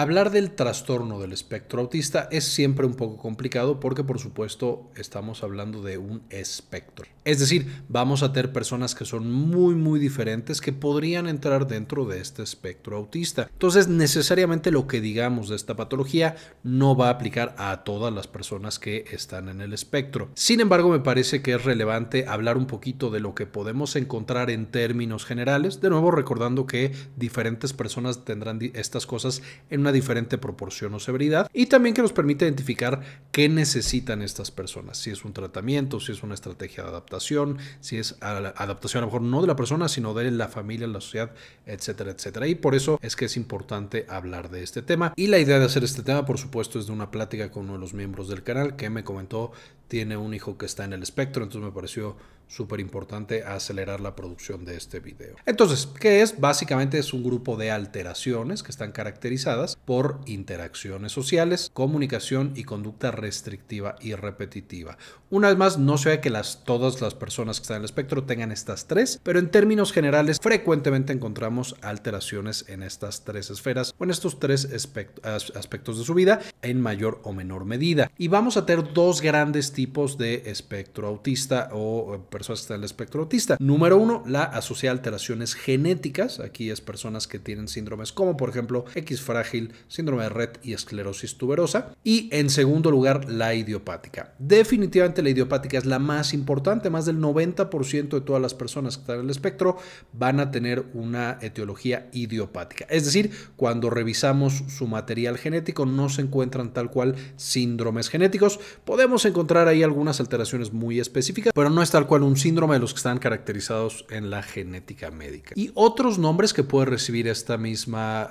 Hablar del trastorno del espectro autista es siempre un poco complicado porque, por supuesto, estamos hablando de un espectro. Es decir, vamos a tener personas que son muy diferentes que podrían entrar dentro de este espectro autista. Entonces, necesariamente lo que digamos de esta patología no va a aplicar a todas las personas que están en el espectro. Sin embargo, me parece que es relevante hablar un poquito de lo que podemos encontrar en términos generales. De nuevo, recordando que diferentes personas tendrán estas cosas en una diferente proporción o severidad, y también que nos permite identificar qué necesitan estas personas, si es un tratamiento, si es una estrategia de adaptación, si es adaptación a lo mejor no de la persona, sino de la familia, la sociedad, etcétera, etcétera. Y por eso es que es importante hablar de este tema. Y la idea de hacer este tema, por supuesto, es de una plática con uno de los miembros del canal que me comentó tiene un hijo que está en el espectro, entonces me pareció súper importante acelerar la producción de este video. Entonces, ¿qué es? Básicamente es un grupo de alteraciones que están caracterizadas por interacciones sociales, comunicación y conducta restrictiva y repetitiva. Una vez más, no se ve que todas las personas que están en el espectro tengan estas tres, pero en términos generales frecuentemente encontramos alteraciones en estas tres esferas o en estos tres aspectos de su vida en mayor o menor medida. Y vamos a tener dos grandes tipos de espectro autista o personas que están en el espectro autista. Número uno, la asocia a alteraciones genéticas. Aquí es personas que tienen síndromes como, por ejemplo, X frágil, síndrome de Rett y esclerosis tuberosa. Y en segundo lugar, la idiopática. Definitivamente la idiopática es la más importante. Más del 90% de todas las personas que están en el espectro van a tener una etiología idiopática. Es decir, cuando revisamos su material genético no se encuentran tal cual síndromes genéticos. Podemos encontrar ahí algunas alteraciones muy específicas, pero no es tal cual un síndrome de los que están caracterizados en la genética médica. Y otros nombres que puede recibir esta misma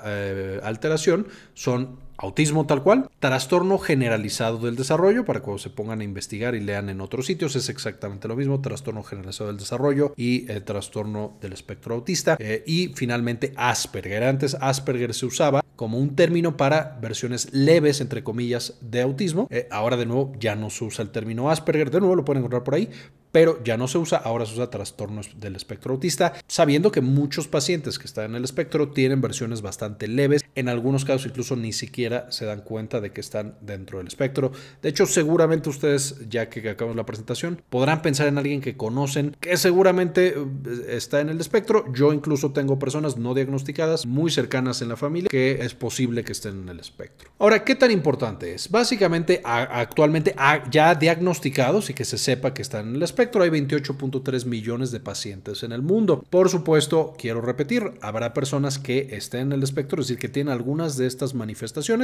alteración son autismo tal cual, trastorno generalizado del desarrollo, para cuando se pongan a investigar y lean en otros sitios es exactamente lo mismo, trastorno generalizado del desarrollo y trastorno del espectro autista, y finalmente Asperger. Antes Asperger se usaba como un término para versiones leves, entre comillas, de autismo. Ahora de nuevo ya no se usa el término Asperger, de nuevo lo pueden encontrar por ahí, pero ya no se usa, ahora se usa trastornos del espectro autista, sabiendo que muchos pacientes que están en el espectro tienen versiones bastante leves, en algunos casos incluso ni siquiera se dan cuenta de que están dentro del espectro. De hecho, seguramente ustedes, ya que acabamos la presentación, podrán pensar en alguien que conocen que seguramente está en el espectro. Yo incluso tengo personas no diagnosticadas, muy cercanas en la familia, que es posible que estén en el espectro. Ahora, ¿qué tan importante es? Básicamente, actualmente ya diagnosticados y que se sepa que están en el espectro, hay 28.3 millones de pacientes en el mundo. Por supuesto, quiero repetir, habrá personas que estén en el espectro, es decir, que tienen algunas de estas manifestaciones,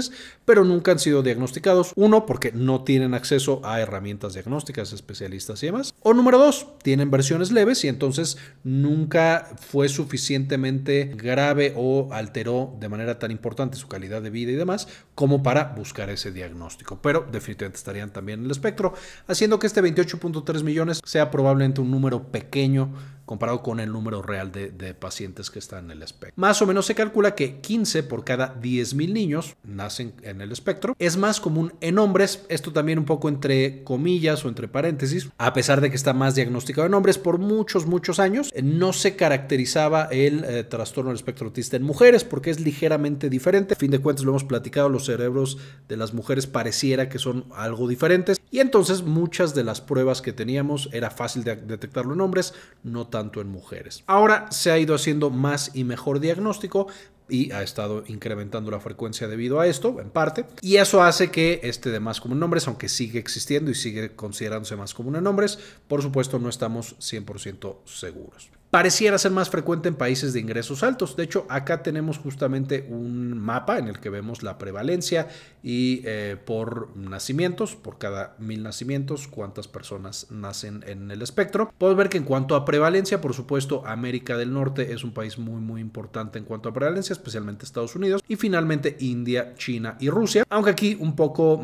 pero nunca han sido diagnosticados. Uno, porque no tienen acceso a herramientas diagnósticas, especialistas y demás. O número dos, tienen versiones leves y entonces nunca fue suficientemente grave o alteró de manera tan importante su calidad de vida y demás, como para buscar ese diagnóstico, pero definitivamente estarían también en el espectro, haciendo que este 28.3 millones sea probablemente un número pequeño comparado con el número real de pacientes que están en el espectro. Más o menos se calcula que 15 por cada 10.000 niños nacen en el espectro. Es más común en hombres, esto también un poco entre comillas o entre paréntesis, a pesar de que está más diagnosticado en hombres. Por muchos años no se caracterizaba el trastorno del espectro autista en mujeres porque es ligeramente diferente. A fin de cuentas, lo hemos platicado, los cerebros de las mujeres pareciera que son algo diferentes y entonces muchas de las pruebas que teníamos era fácil de detectarlo en hombres, no tanto en mujeres. Ahora se ha ido haciendo más y mejor diagnóstico y ha estado incrementando la frecuencia debido a esto, en parte, y eso hace que esté de más común en hombres, aunque sigue existiendo y sigue considerándose más común en hombres. Por supuesto, no estamos 100% seguros. Pareciera ser más frecuente en países de ingresos altos. De hecho, acá tenemos justamente un mapa en el que vemos la prevalencia y por nacimientos, por cada 1000 nacimientos, cuántas personas nacen en el espectro. Podemos ver que en cuanto a prevalencia, por supuesto, América del Norte es un país muy importante en cuanto a prevalencia, especialmente Estados Unidos, y finalmente India, China y Rusia. Aunque aquí un poco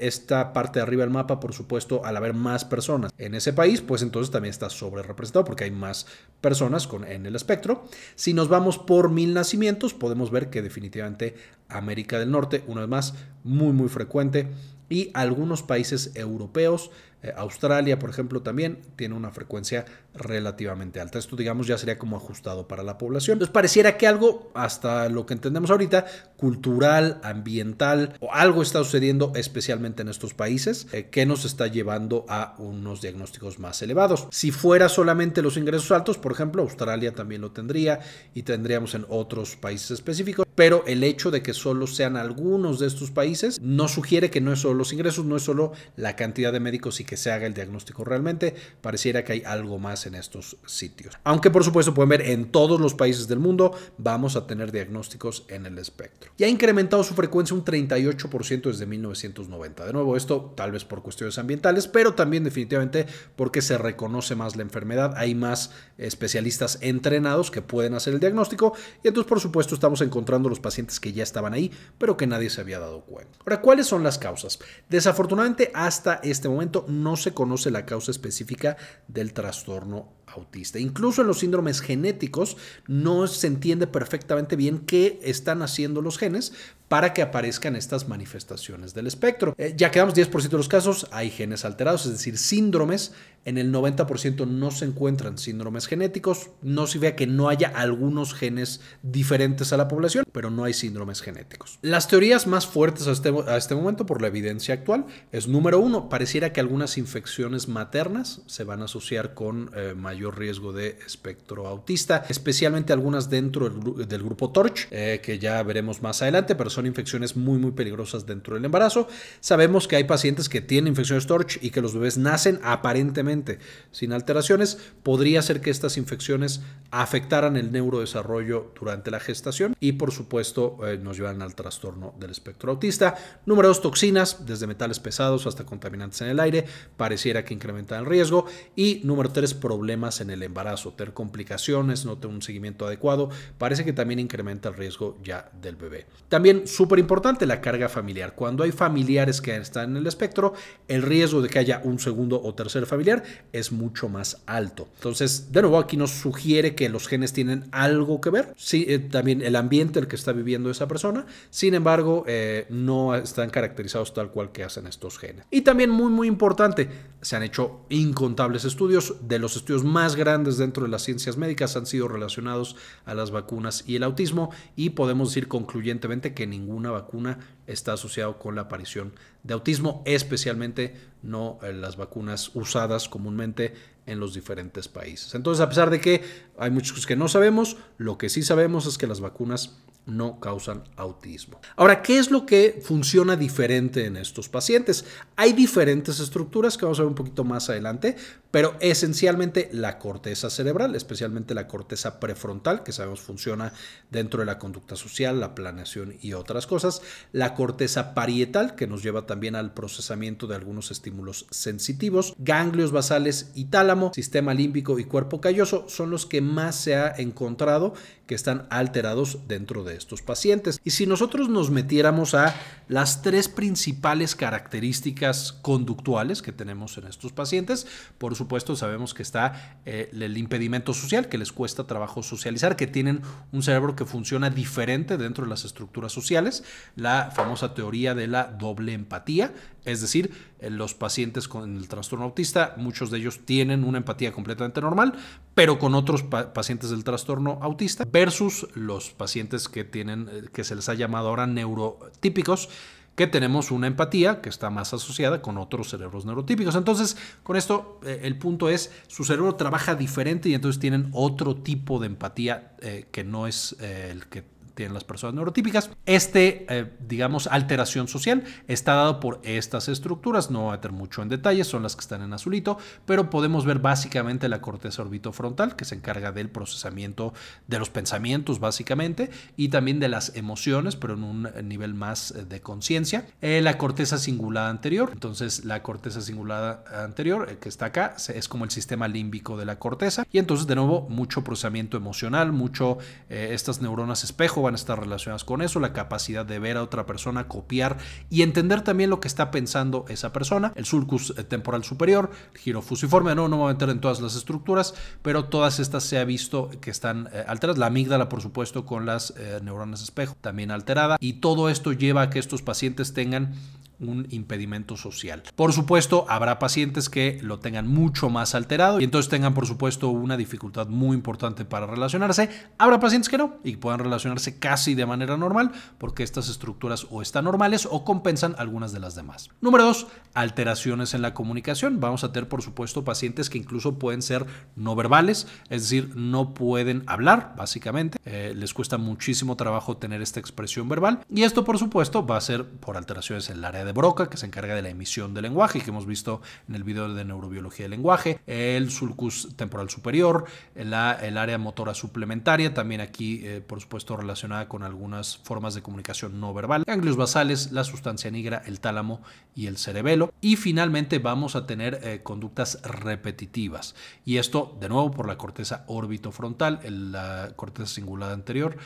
esta parte de arriba del mapa, por supuesto, al haber más personas en ese país, pues entonces también está sobrerepresentado porque hay más personas en el espectro. Si nos vamos por 1000 nacimientos, podemos ver que definitivamente América del Norte, una vez más, muy frecuente, y algunos países europeos Australia, por ejemplo, también tiene una frecuencia relativamente alta. Esto, digamos, ya sería como ajustado para la población. Entonces, pareciera que algo, hasta lo que entendemos ahorita, cultural, ambiental o algo está sucediendo especialmente en estos países que nos está llevando a unos diagnósticos más elevados. Si fuera solamente los ingresos altos, por ejemplo, Australia también lo tendría y tendríamos en otros países específicos, pero el hecho de que solo sean algunos de estos países no sugiere que no es solo los ingresos, no es solo la cantidad de médicos y que se haga el diagnóstico realmente. Pareciera que hay algo más en estos sitios. Aunque por supuesto pueden ver en todos los países del mundo vamos a tener diagnósticos en el espectro. Y ha incrementado su frecuencia un 38% desde 1990. De nuevo, esto tal vez por cuestiones ambientales, pero también definitivamente porque se reconoce más la enfermedad. Hay más especialistas entrenados que pueden hacer el diagnóstico y entonces por supuesto estamos encontrando los pacientes que ya estaban ahí, pero que nadie se había dado cuenta. Ahora, ¿cuáles son las causas? Desafortunadamente, hasta este momento no se conoce la causa específica del trastorno autista. Incluso en los síndromes genéticos no se entiende perfectamente bien qué están haciendo los genes para que aparezcan estas manifestaciones del espectro. Ya quedamos 10% de los casos, hay genes alterados, es decir, síndromes. En el 90% no se encuentran síndromes genéticos. No se vea que no haya algunos genes diferentes a la población, pero no hay síndromes genéticos. Las teorías más fuertes a este momento por la evidencia actual es, número uno, pareciera que algunas infecciones maternas se van a asociar con mayor riesgo de espectro autista, especialmente algunas dentro del grupo TORCH, que ya veremos más adelante, pero son infecciones muy, muy peligrosas dentro del embarazo. Sabemos que hay pacientes que tienen infecciones TORCH y que los bebés nacen aparentemente sin alteraciones. Podría ser que estas infecciones afectaran el neurodesarrollo durante la gestación y, por supuesto, nos llevan al trastorno del espectro autista. Número dos, toxinas, desde metales pesados hasta contaminantes en el aire, pareciera que incrementan el riesgo. Y número tres, problemas en el embarazo, tener complicaciones, no tener un seguimiento adecuado, parece que también incrementa el riesgo ya del bebé. También súper importante la carga familiar. Cuando hay familiares que están en el espectro, el riesgo de que haya un segundo o tercer familiar es mucho más alto. Entonces, de nuevo, aquí nos sugiere que los genes tienen algo que ver. Sí, también el ambiente en el que está viviendo esa persona. Sin embargo, no están caracterizados tal cual que hacen estos genes. Y también muy, muy importante, se han hecho incontables estudios. De los estudios más grandes dentro de las ciencias médicas han sido relacionados a las vacunas y el autismo, y podemos decir concluyentemente que ninguna vacuna está asociada con la aparición de autismo, especialmente no las vacunas usadas comúnmente en los diferentes países. Entonces, a pesar de que hay muchos que no sabemos, lo que sí sabemos es que las vacunas no causan autismo. Ahora, ¿qué es lo que funciona diferente en estos pacientes? Hay diferentes estructuras que vamos a ver un poquito más adelante, pero esencialmente la corteza cerebral, especialmente la corteza prefrontal, que sabemos funciona dentro de la conducta social, la planeación y otras cosas. La corteza parietal, que nos lleva también al procesamiento de algunos estímulos sensitivos. Ganglios basales y tálamo, sistema límbico y cuerpo calloso son los que más se ha encontrado que están alterados dentro de estos pacientes. Y si nosotros nos metiéramos a las tres principales características conductuales que tenemos en estos pacientes, por supuesto sabemos que está el impedimento social, que les cuesta trabajo socializar, que tienen un cerebro que funciona diferente dentro de las estructuras sociales, la famosa teoría de la doble empatía, es decir, los pacientes con el trastorno autista, muchos de ellos tienen una empatía completamente normal, pero con otros pacientes del trastorno autista versus los pacientes que se les ha llamado ahora neurotípicos, que tenemos una empatía que está más asociada con otros cerebros neurotípicos. Entonces, con esto, el punto es, su cerebro trabaja diferente y entonces tienen otro tipo de empatía que no es el que tienen las personas neurotípicas. Digamos, alteración social está dado por estas estructuras. No voy a meter mucho en detalle, son las que están en azulito, pero podemos ver básicamente la corteza orbitofrontal, que se encarga del procesamiento de los pensamientos básicamente y también de las emociones, pero en un nivel más de conciencia. La corteza cingulada anterior, entonces la corteza cingulada anterior que está acá es como el sistema límbico de la corteza, y entonces de nuevo mucho procesamiento emocional, mucho estas neuronas espejo van a estar relacionadas con eso, la capacidad de ver a otra persona, copiar y entender también lo que está pensando esa persona. El sulcus temporal superior, el giro fusiforme, no me voy a meter en todas las estructuras, pero todas estas se ha visto que están alteradas. La amígdala, por supuesto, con las neuronas espejo también alterada, y todo esto lleva a que estos pacientes tengan un impedimento social. Por supuesto, habrá pacientes que lo tengan mucho más alterado y entonces tengan, por supuesto, una dificultad muy importante para relacionarse. Habrá pacientes que no y puedan relacionarse casi de manera normal porque estas estructuras o están normales o compensan algunas de las demás. Número 2, alteraciones en la comunicación. Vamos a tener, por supuesto, pacientes que incluso pueden ser no verbales, es decir, no pueden hablar, básicamente. Les cuesta muchísimo trabajo tener esta expresión verbal y esto, por supuesto, va a ser por alteraciones en el área de Broca, que se encarga de la emisión del lenguaje y que hemos visto en el video de neurobiología del lenguaje, el sulcus temporal superior, el área motora suplementaria, también aquí, por supuesto, relacionada con algunas formas de comunicación no verbal, ganglios basales, la sustancia nigra, el tálamo y el cerebelo. Y finalmente vamos a tener conductas repetitivas y esto, de nuevo, por la corteza órbitofrontal, la corteza cingulada anterior,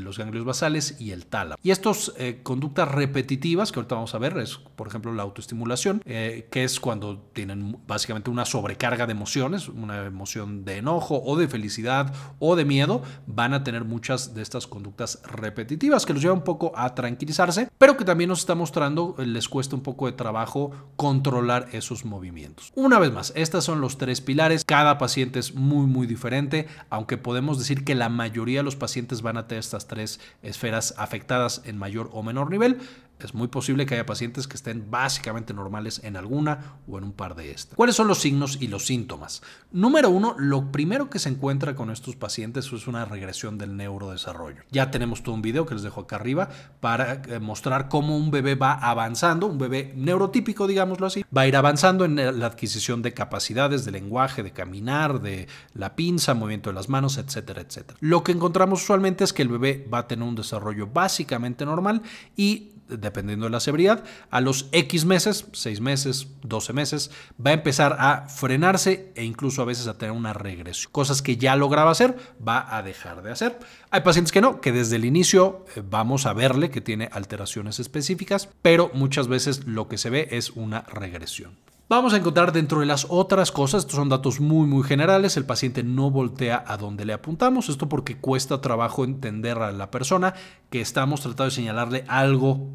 los ganglios basales y el tálamo. Y estas conductas repetitivas que ahorita vamos a ver es, por ejemplo, la autoestimulación, que es cuando tienen básicamente una sobrecarga de emociones, una emoción de enojo o de felicidad o de miedo, van a tener muchas de estas conductas repetitivas que los lleva un poco a tranquilizarse, pero que también nos está mostrando les cuesta un poco de trabajo controlar esos movimientos. Una vez más, estos son los 3 pilares. Cada paciente es muy diferente, aunque podemos decir que la mayoría de los pacientes van a tener estas 3 esferas afectadas en mayor o menor nivel. Es muy posible que haya pacientes que estén básicamente normales en alguna o en un par de estas. ¿Cuáles son los signos y los síntomas? Número 1, lo primero que se encuentra con estos pacientes es una regresión del neurodesarrollo. Ya tenemos todo un video que les dejo acá arriba para mostrar cómo un bebé va avanzando, un bebé neurotípico, digámoslo así, va a ir avanzando en la adquisición de capacidades, de lenguaje, de caminar, de la pinza, movimiento de las manos, etcétera, etcétera. Lo que encontramos usualmente es que el bebé va a tener un desarrollo básicamente normal y, dependiendo de la severidad, a los X meses, 6 meses, 12 meses, va a empezar a frenarse e incluso a veces a tener una regresión. Cosas que ya lograba hacer, va a dejar de hacer. Hay pacientes que no, que desde el inicio vamos a verle que tiene alteraciones específicas, pero muchas veces lo que se ve es una regresión. Vamos a encontrar dentro de las otras cosas, estos son datos muy generales, el paciente no voltea a donde le apuntamos, esto porque cuesta trabajo entender a la persona que estamos tratando de señalarle algo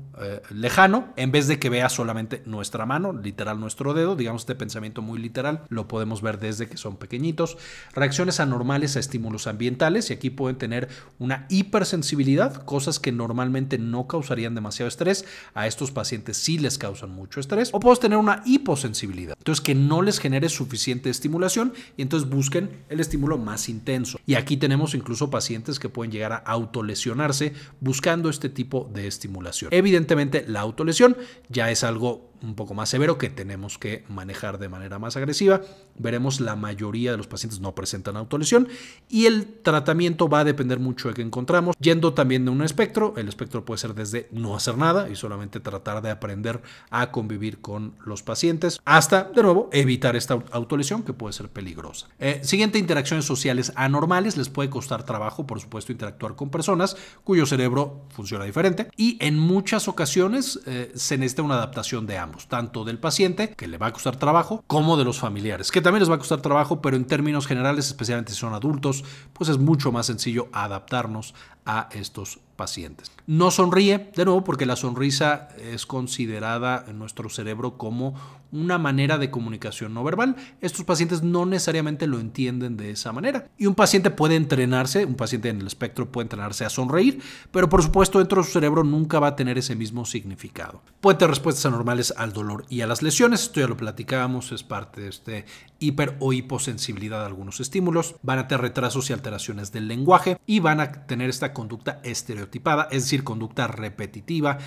lejano, en vez de que vea solamente nuestra mano, literal nuestro dedo, digamos este pensamiento muy literal, lo podemos ver desde que son pequeñitos. Reacciones anormales a estímulos ambientales y aquí pueden tener una hipersensibilidad, cosas que normalmente no causarían demasiado estrés, a estos pacientes sí les causan mucho estrés, o podemos tener una hiposensibilidad. Entonces, que no les genere suficiente estimulación y entonces busquen el estímulo más intenso. Y aquí tenemos incluso pacientes que pueden llegar a autolesionarse buscando este tipo de estimulación. Evidentemente, la autolesión ya es algo un poco más severo que tenemos que manejar de manera más agresiva. Veremos la mayoría de los pacientes no presentan autolesión y el tratamiento va a depender mucho de qué encontramos, yendo también de un espectro. El espectro puede ser desde no hacer nada y solamente tratar de aprender a convivir con los pacientes hasta, de nuevo, evitar esta autolesión que puede ser peligrosa. Siguiente, interacciones sociales anormales. Les puede costar trabajo, por supuesto, interactuar con personas cuyo cerebro funciona diferente y en muchas ocasiones se necesita una adaptación de ambos, tanto del paciente, que le va a costar trabajo, como de los familiares, que también les va a costar trabajo, pero en términos generales, especialmente si son adultos, pues es mucho más sencillo adaptarnos a estos pacientes. No sonríe, de nuevo, porque la sonrisa es considerada en nuestro cerebro como una manera de comunicación no verbal. Estos pacientes no necesariamente lo entienden de esa manera. Y un paciente puede entrenarse, un paciente en el espectro puede entrenarse a sonreír, pero por supuesto dentro de su cerebro nunca va a tener ese mismo significado. Puede tener respuestas anormales al dolor y a las lesiones. Esto ya lo platicábamos, es parte de este hiper o hiposensibilidad a algunos estímulos. Van a tener retrasos y alteraciones del lenguaje y van a tener esta conducta estereotipada, es decir, conducta repetitiva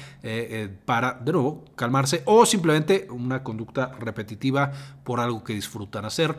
para, de nuevo, calmarse o simplemente una conducta repetitiva por algo que disfrutan hacer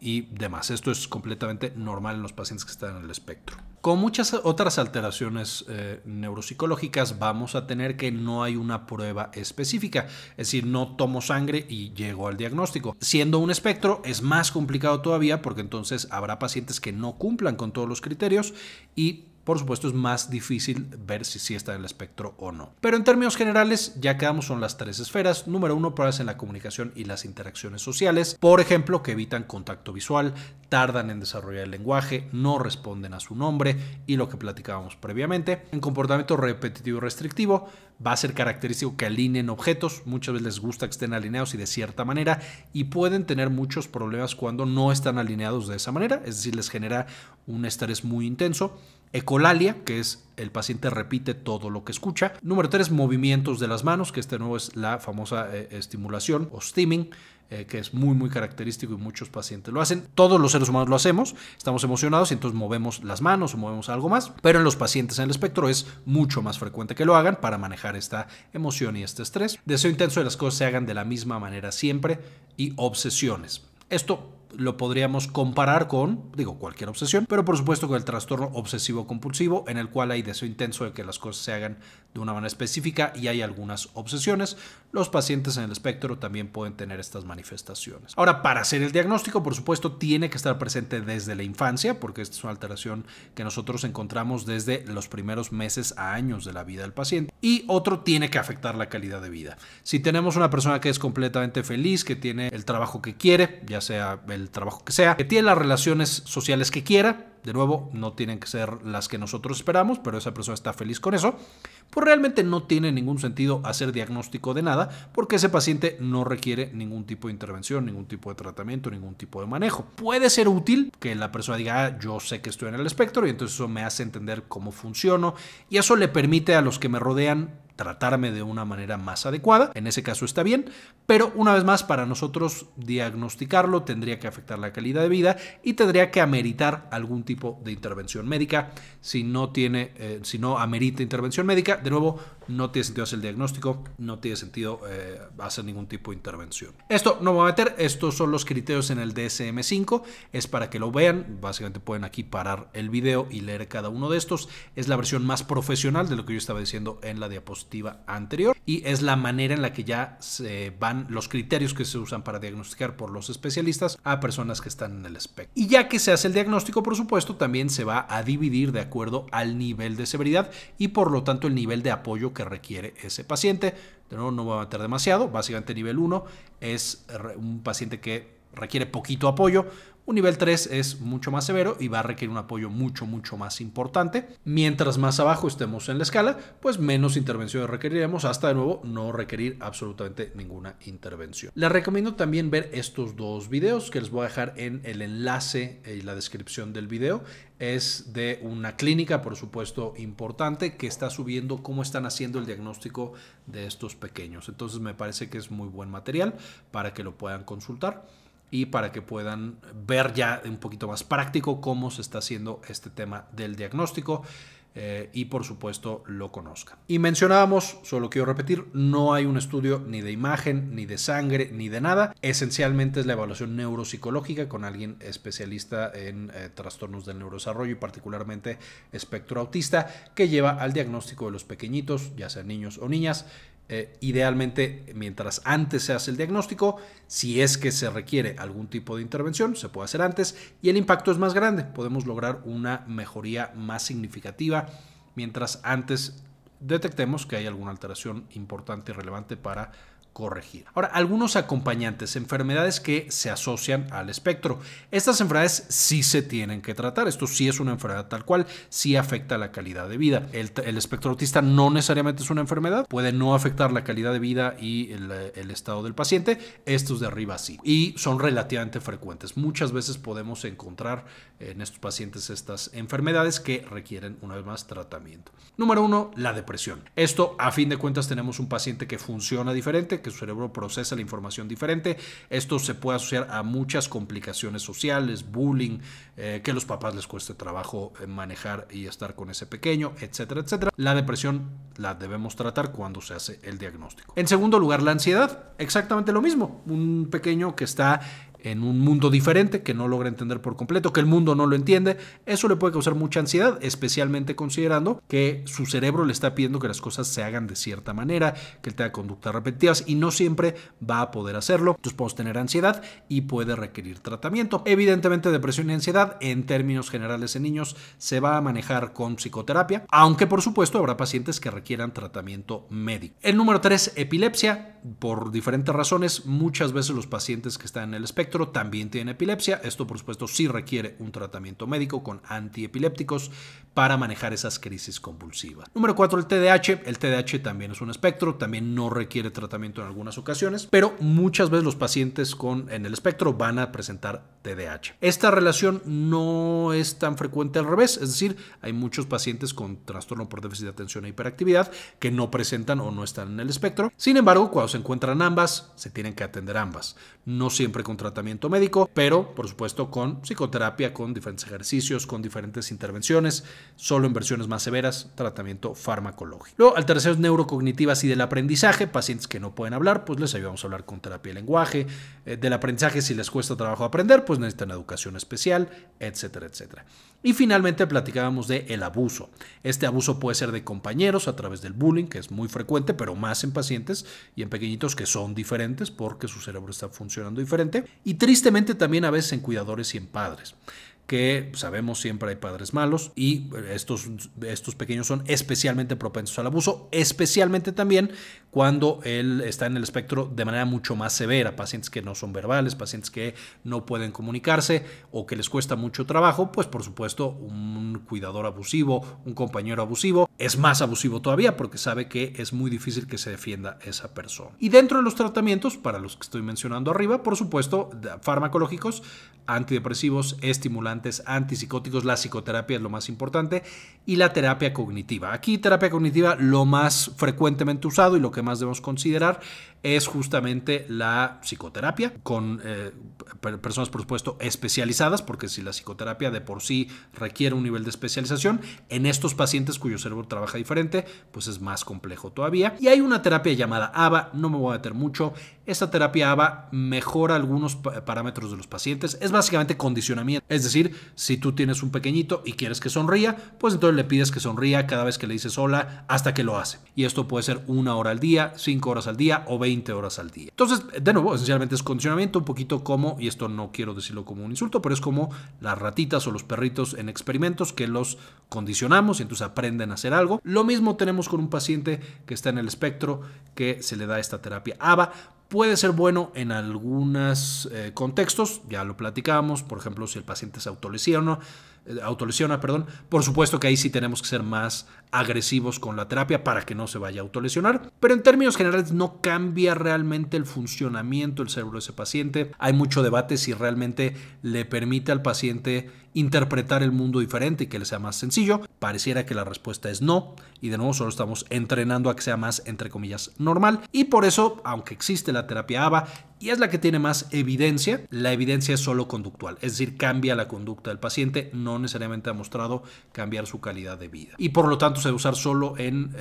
y demás. Esto es completamente normal en los pacientes que están en el espectro. Con muchas otras alteraciones neuropsicológicas vamos a tener que no hay una prueba específica, es decir, no tomo sangre y llego al diagnóstico. Siendo un espectro es más complicado todavía porque entonces habrá pacientes que no cumplan con todos los criterios y por supuesto es más difícil ver si sí está en el espectro o no. Pero en términos generales ya quedamos con las tres esferas. Número uno, pruebas en la comunicación y las interacciones sociales, por ejemplo, que evitan contacto visual, tardan en desarrollar el lenguaje, no responden a su nombre y lo que platicábamos previamente. En comportamiento repetitivo y restrictivo va a ser característico que alineen objetos, muchas veces les gusta que estén alineados y de cierta manera, y pueden tener muchos problemas cuando no están alineados de esa manera, es decir, les genera un estrés muy intenso. Ecolalia, que es el paciente repite todo lo que escucha. Número 3, movimientos de las manos, que este nuevo es la famosa estimulación o stimming, que es muy característico y muchos pacientes lo hacen. Todos los seres humanos lo hacemos, estamos emocionados y entonces movemos las manos o movemos algo más, pero en los pacientes en el espectro es mucho más frecuente que lo hagan para manejar esta emoción y este estrés. Deseo intenso de las cosas se hagan de la misma manera siempre y obsesiones. Esto lo podríamos comparar con, digo, cualquier obsesión, pero por supuesto con el trastorno obsesivo-compulsivo, en el cual hay deseo intenso de que las cosas se hagan de una manera específica y hay algunas obsesiones. Los pacientes en el espectro también pueden tener estas manifestaciones. Ahora, para hacer el diagnóstico, por supuesto, tiene que estar presente desde la infancia, porque esta es una alteración que nosotros encontramos desde los primeros meses a años de la vida del paciente. Y otro, tiene que afectar la calidad de vida. Si tenemos una persona que es completamente feliz, que tiene el trabajo que quiere, ya sea el trabajo que sea, que tiene las relaciones sociales que quiera, de nuevo, no tienen que ser las que nosotros esperamos, pero esa persona está feliz con eso, pues realmente no tiene ningún sentido hacer diagnóstico de nada, porque ese paciente no requiere ningún tipo de intervención, ningún tipo de tratamiento, ningún tipo de manejo. Puede ser útil que la persona diga, ah, yo sé que estoy en el espectro y entonces eso me hace entender cómo funciono, y eso le permite a los que me rodean tratarme de una manera más adecuada. En ese caso está bien, pero una vez más, para nosotros diagnosticarlo tendría que afectar la calidad de vida y tendría que ameritar algún tipo de intervención médica. Si no amerita intervención médica, de nuevo, no tiene sentido hacer el diagnóstico, no tiene sentido hacer ningún tipo de intervención. Esto no me voy a meter, estos son los criterios en el DSM-5, es para que lo vean, básicamente pueden aquí parar el video y leer cada uno de estos, es la versión más profesional de lo que yo estaba diciendo en la diapositiva anterior y es la manera en la que ya se van los criterios que se usan para diagnosticar por los especialistas a personas que están en el espectro. Y ya que se hace el diagnóstico, por supuesto, también se va a dividir de acuerdo al nivel de severidad y por lo tanto el nivel de apoyo que requiere ese paciente. De nuevo, no va a meter demasiado, básicamente nivel 1 es un paciente que requiere poquito apoyo. Un nivel 3 es mucho más severo y va a requerir un apoyo mucho más importante. Mientras más abajo estemos en la escala, pues menos intervenciones requeriremos, hasta de nuevo no requerir absolutamente ninguna intervención. Les recomiendo también ver estos dos videos que les voy a dejar en el enlace y la descripción del video. Es de una clínica, por supuesto, importante que está subiendo cómo están haciendo el diagnóstico de estos pequeños. Entonces me parece que es muy buen material para que lo puedan consultar y para que puedan ver ya un poquito más práctico cómo se está haciendo este tema del diagnóstico y por supuesto lo conozcan. Y mencionábamos, solo quiero repetir, no hay un estudio ni de imagen, ni de sangre, ni de nada. Esencialmente es la evaluación neuropsicológica con alguien especialista en trastornos del neurodesarrollo y particularmente espectro autista, que lleva al diagnóstico de los pequeñitos, ya sean niños o niñas. Idealmente, mientras antes se hace el diagnóstico, si es que se requiere algún tipo de intervención, se puede hacer antes y el impacto es más grande. Podemos lograr una mejoría más significativa mientras antes detectemos que hay alguna alteración importante y relevante para corregir. Ahora, algunos acompañantes, enfermedades que se asocian al espectro. Estas enfermedades sí se tienen que tratar. Esto sí es una enfermedad tal cual, sí afecta la calidad de vida. El espectro autista no necesariamente es una enfermedad, puede no afectar la calidad de vida y el estado del paciente. Estos de arriba sí, y son relativamente frecuentes. Muchas veces podemos encontrar en estos pacientes estas enfermedades que requieren, una vez más, tratamiento. Número 1, la depresión. Esto, a fin de cuentas, tenemos un paciente que funciona diferente, que su cerebro procesa la información diferente. Esto se puede asociar a muchas complicaciones sociales, bullying, que a los papás les cueste trabajo manejar y estar con ese pequeño, etcétera, etcétera. La depresión la debemos tratar cuando se hace el diagnóstico. En segundo lugar, la ansiedad. Exactamente lo mismo. Un pequeño que está en un mundo diferente que no logra entender por completo, que el mundo no lo entiende. Eso le puede causar mucha ansiedad, especialmente considerando que su cerebro le está pidiendo que las cosas se hagan de cierta manera, que él tenga conductas repetitivas y no siempre va a poder hacerlo. Entonces podemos tener ansiedad y puede requerir tratamiento. Evidentemente, depresión y ansiedad en términos generales en niños se va a manejar con psicoterapia, aunque por supuesto habrá pacientes que requieran tratamiento médico. El número 3, epilepsia. Por diferentes razones, muchas veces los pacientes que están en el espectro también tiene epilepsia. Esto, por supuesto, sí requiere un tratamiento médico con antiepilépticos para manejar esas crisis compulsivas. Número 4, el TDAH. El TDAH también es un espectro, también no requiere tratamiento en algunas ocasiones, pero muchas veces los pacientes en el espectro van a presentar TDAH. Esta relación no es tan frecuente al revés, es decir, hay muchos pacientes con trastorno por déficit de atención e hiperactividad que no presentan o no están en el espectro. Sin embargo, cuando se encuentran ambas, se tienen que atender ambas. No siempre con tratamiento médico, pero por supuesto con psicoterapia, con diferentes ejercicios, con diferentes intervenciones, solo en versiones más severas, tratamiento farmacológico. Luego, alteraciones neurocognitivas y del aprendizaje. Pacientes que no pueden hablar, pues les ayudamos a hablar con terapia de lenguaje. Del aprendizaje, si les cuesta trabajo aprender, pues necesitan educación especial, etcétera, etcétera. Y finalmente platicábamos de el abuso. Este abuso puede ser de compañeros a través del bullying, que es muy frecuente, pero más en pacientes y en pequeñitos que son diferentes porque su cerebro está funcionando diferente. Y tristemente también a veces en cuidadores y en padres, que sabemos siempre hay padres malos y estos pequeños son especialmente propensos al abuso, especialmente también cuando él está en el espectro de manera mucho más severa, pacientes que no son verbales, pacientes que no pueden comunicarse o que les cuesta mucho trabajo, pues por supuesto un cuidador abusivo, un compañero abusivo, es más abusivo todavía porque sabe que es muy difícil que se defienda esa persona. Y dentro de los tratamientos, para los que estoy mencionando arriba, por supuesto, farmacológicos, antidepresivos, estimulantes, antipsicóticos, la psicoterapia es lo más importante y la terapia cognitiva. Aquí terapia cognitiva lo más frecuentemente usado y lo que más debemos considerar es justamente la psicoterapia con personas por supuesto especializadas, porque si la psicoterapia de por sí requiere un nivel de especialización, en estos pacientes cuyo cerebro trabaja diferente, pues es más complejo todavía. Y hay una terapia llamada ABA, no me voy a meter mucho. Esta terapia ABA mejora algunos parámetros de los pacientes, es básicamente condicionamiento, es decir, si tú tienes un pequeñito y quieres que sonría, pues entonces le pides que sonría cada vez que le dices hola hasta que lo hace. Y esto puede ser 1 hora al día, 5 horas al día o 20 horas al día. Entonces, de nuevo, esencialmente es condicionamiento, un poquito como, y esto no quiero decirlo como un insulto, pero es como las ratitas o los perritos en experimentos que los condicionamos y entonces aprenden a hacer algo. Lo mismo tenemos con un paciente que está en el espectro que se le da esta terapia ABA. Puede ser bueno en algunos contextos, ya lo platicábamos, por ejemplo, si el paciente se autolesiona, perdón, por supuesto que ahí sí tenemos que ser más agresivos con la terapia para que no se vaya a autolesionar, pero en términos generales no cambia realmente el funcionamiento del cerebro de ese paciente. Hay mucho debate si realmente le permite al paciente interpretar el mundo diferente y que le sea más sencillo. Pareciera que la respuesta es no, y de nuevo solo estamos entrenando a que sea más, entre comillas, normal, y por eso, aunque existe la terapia ABA, y es la que tiene más evidencia, la evidencia es solo conductual, es decir, cambia la conducta del paciente, no necesariamente ha mostrado cambiar su calidad de vida. Y por lo tanto se debe usar solo en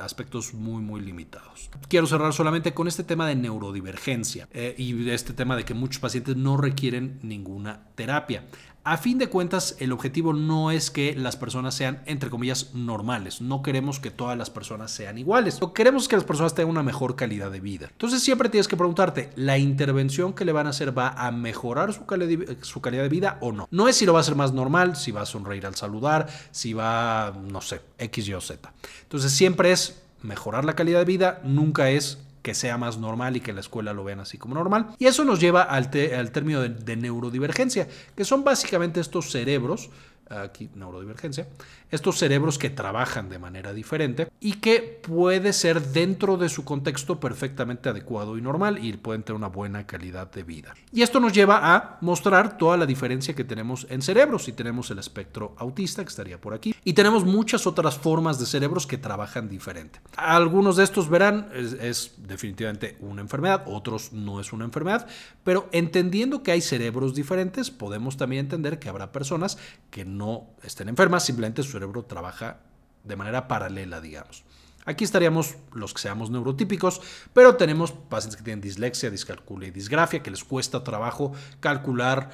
aspectos muy, muy limitados. Quiero cerrar solamente con este tema de neurodivergencia y este tema de que muchos pacientes no requieren ninguna terapia. A fin de cuentas, el objetivo no es que las personas sean, entre comillas, normales. No queremos que todas las personas sean iguales. Lo que queremos es que las personas tengan una mejor calidad de vida. Entonces, siempre tienes que preguntarte, ¿la intervención que le van a hacer va a mejorar su calidad de vida o no? No es si lo va a hacer más normal, si va a sonreír al saludar, si va, no sé, X, Y o Z. Entonces, siempre es mejorar la calidad de vida, nunca es que sea más normal y que la escuela lo vean así como normal. Y eso nos lleva al término de neurodivergencia, que son básicamente estos cerebros, aquí neurodivergencia, estos cerebros que trabajan de manera diferente y que puede ser dentro de su contexto perfectamente adecuado y normal y pueden tener una buena calidad de vida. Y esto nos lleva a mostrar toda la diferencia que tenemos en cerebros. Y tenemos el espectro autista, que estaría por aquí, y tenemos muchas otras formas de cerebros que trabajan diferente. Algunos de estos verán es definitivamente una enfermedad, otros no es una enfermedad, pero entendiendo que hay cerebros diferentes, podemos también entender que habrá personas que no estén enfermas, simplemente su cerebro trabaja de manera paralela, digamos. Aquí estaríamos los que seamos neurotípicos, pero tenemos pacientes que tienen dislexia, discalculia y disgrafia, que les cuesta trabajo calcular,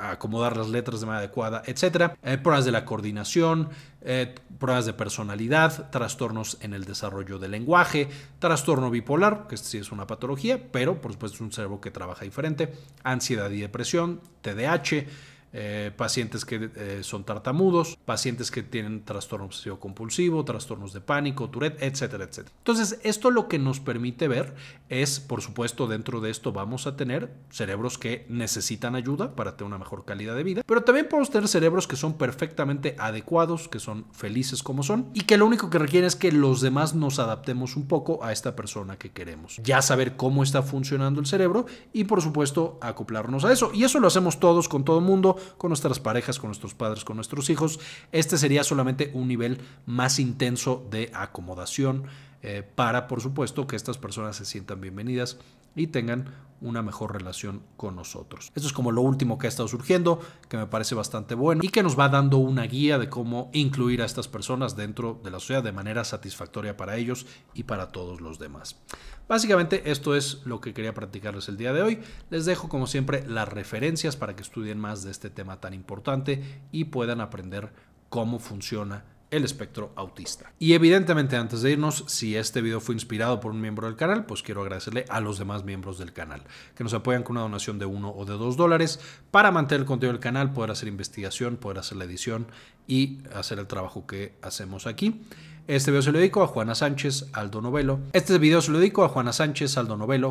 acomodar las letras de manera adecuada, etc. Pruebas de la coordinación, pruebas de personalidad, trastornos en el desarrollo del lenguaje, trastorno bipolar, que sí es una patología, pero por supuesto es un cerebro que trabaja diferente, ansiedad y depresión, TDAH, pacientes que son tartamudos, pacientes que tienen trastorno obsesivo compulsivo, trastornos de pánico, Tourette, etcétera, etcétera. Entonces, esto lo que nos permite ver es, por supuesto, dentro de esto vamos a tener cerebros que necesitan ayuda para tener una mejor calidad de vida, pero también podemos tener cerebros que son perfectamente adecuados, que son felices como son y que lo único que requieren es que los demás nos adaptemos un poco a esta persona que queremos. Ya saber cómo está funcionando el cerebro y, por supuesto, acoplarnos a eso. Y eso lo hacemos todos, con todo el mundo, con nuestras parejas, con nuestros padres, con nuestros hijos. Este sería solamente un nivel más intenso de acomodación para, por supuesto, que estas personas se sientan bienvenidas y tengan una mejor relación con nosotros. Esto es como lo último que ha estado surgiendo, que me parece bastante bueno y que nos va dando una guía de cómo incluir a estas personas dentro de la sociedad de manera satisfactoria para ellos y para todos los demás. Básicamente esto es lo que quería platicarles el día de hoy. Les dejo como siempre las referencias para que estudien más de este tema tan importante y puedan aprender cómo funciona el espectro autista. Y evidentemente, antes de irnos, si este video fue inspirado por un miembro del canal, pues quiero agradecerle a los demás miembros del canal que nos apoyan con una donación de $1 o de $2 para mantener el contenido del canal, poder hacer investigación, poder hacer la edición y hacer el trabajo que hacemos aquí. Este video se lo dedico a Juana Sánchez, Aldo Novelo.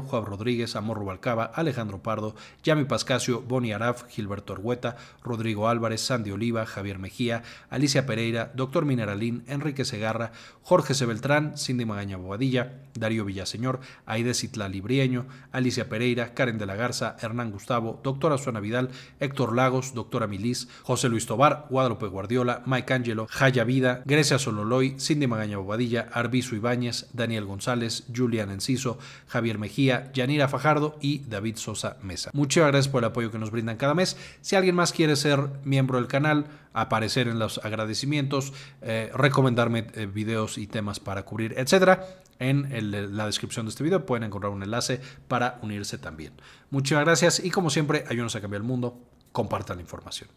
Juan Rodríguez, Amor Rubalcaba, Alejandro Pardo, Yami Pascasio, Boni Araf, Gilberto Argueta, Rodrigo Álvarez, Sandy Oliva, Javier Mejía, Alicia Pereira, Doctor Mineralín, Enrique Segarra, Jorge C. Beltrán, Cindy Magaña Bobadilla, Darío Villaseñor, Aide Citlali Brieño, Alicia Pereira, Karen de la Garza, Hernán Gustavo, Doctora Suana Vidal, Héctor Lagos, Doctora Milis, José Luis Tobar, Guadalupe Guardiola, Mike Angelo, Jaya Vida, Grecia Sololoy, Cindy Magaña Bobadilla, Arbizu Ibáñez, Daniel González, Julián Enciso, Javier Mejía, Yanira Fajardo y David Sosa Mesa. Muchas gracias por el apoyo que nos brindan cada mes. Si alguien más quiere ser miembro del canal, aparecer en los agradecimientos, recomendarme videos y temas para cubrir, etcétera, en la descripción de este video pueden encontrar un enlace para unirse también. Muchas gracias y, como siempre, ayúdenos a cambiar el mundo. Compartan la información.